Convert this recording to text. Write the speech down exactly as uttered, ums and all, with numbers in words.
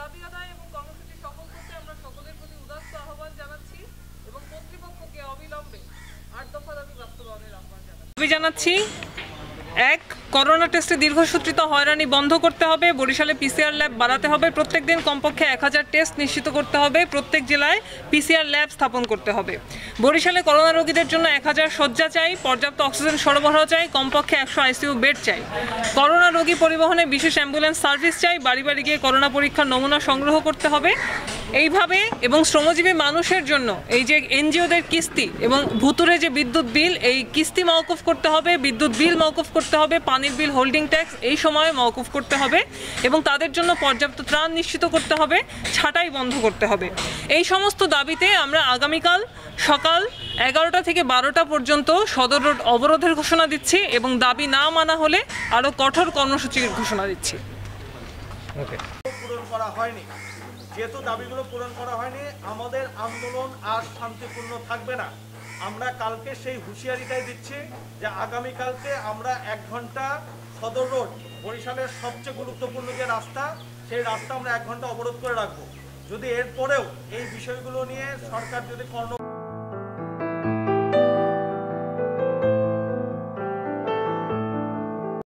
দাবি আদায় এবং কর্মসূচি সফল করতে আমরা সকলের প্রতি উদাত্ত আহ্বান জানাচ্ছি এবং কর্তৃপক্ষকে অবিলম্বে আট দফা দাবি বাস্তবায়নের আহ্বান জানাচ্ছি। এক, করোনা টেস্টে দীর্ঘসূত্রিত হয়রানি বন্ধ করতে হবে। বরিশালে পিসিআর ল্যাব বাড়াতে হবে। প্রত্যেক দিন কমপক্ষে এক হাজার টেস্ট নিশ্চিত করতে হবে। প্রত্যেক জেলায় পিসিআর ল্যাব স্থাপন করতে হবে। বরিশালে করোনা রোগীদের জন্য এক হাজার শয্যা চাই, পর্যাপ্ত অক্সিজেন সরবরাহ চাই, কমপক্ষে একশো আইসিইউ বেড চাই। করোনা রোগী পরিবহনে বিশেষ অ্যাম্বুলেন্স সার্ভিস চাই। বাড়ি বাড়ি গিয়ে করোনা পরীক্ষার নমুনা সংগ্রহ করতে হবে। এইভাবে এবং শ্রমজীবী মানুষের জন্য এই যে এনজিওদের কিস্তি এবং ভুতুরে যে বিদ্যুৎ বিল, এই কিস্তি মওকুফ করতে হবে, বিদ্যুৎ বিল মওকুফ করতে হবে, পানির বিল, হোল্ডিং ট্যাক্স এই সময়ে মওকুফ করতে হবে এবং তাদের জন্য পর্যাপ্ত ত্রাণ নিশ্চিত করতে হবে, ছাঁটাই বন্ধ করতে হবে। এই সমস্ত দাবিতে আমরা আগামীকাল সকাল এগারোটা থেকে বারোটা পর্যন্ত সদর রোড অবরোধের ঘোষণা দিচ্ছি এবং দাবি না মানা হলে আরও কঠোর কর্মসূচির ঘোষণা দিচ্ছি। পূরণ করা হয়নি, যেহেতু দাবিগুলো পূরণ করা হয়নি, আমাদের আন্দোলন আর শান্তিপূর্ণ থাকবে না। আমরা কালকে সেই হুঁশিয়ারিটাই দিচ্ছি যে আগামীকালকে আমরা এক ঘন্টা সদর রোড, বরিশালের সবচেয়ে গুরুত্বপূর্ণ যে রাস্তা, সেই রাস্তা আমরা এক ঘন্টা অবরোধ করে রাখব। যদি এরপরেও এই বিষয়গুলো নিয়ে সরকার যদি কর্ণ